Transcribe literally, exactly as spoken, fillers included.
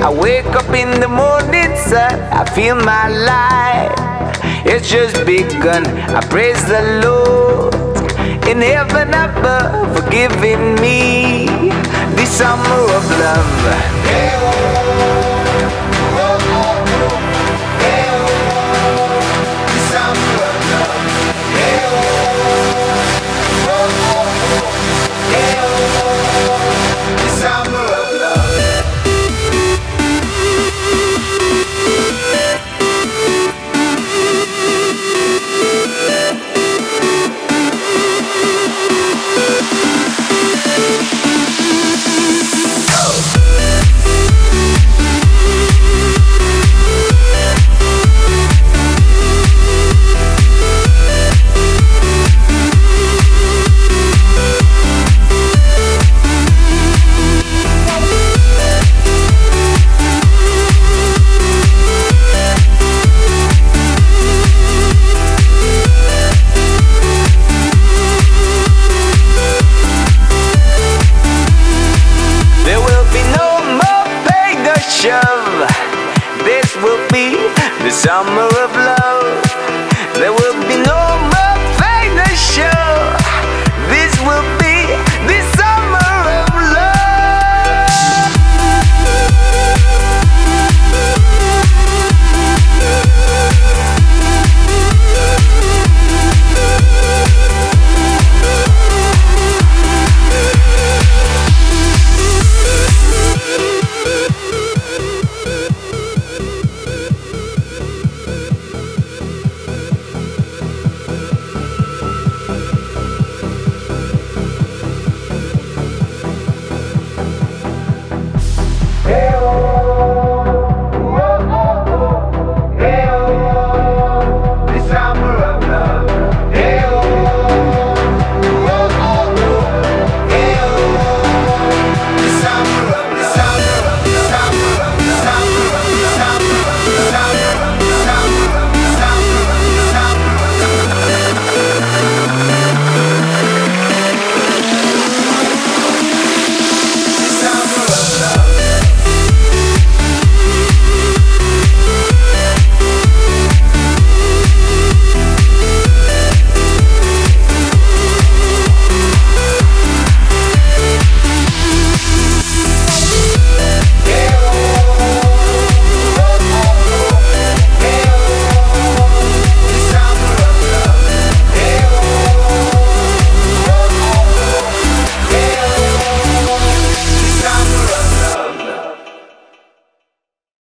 I wake up in the morning sun, I feel my life, it's just begun. I praise the Lord in heaven above for giving me the summer of love. Hey-oh.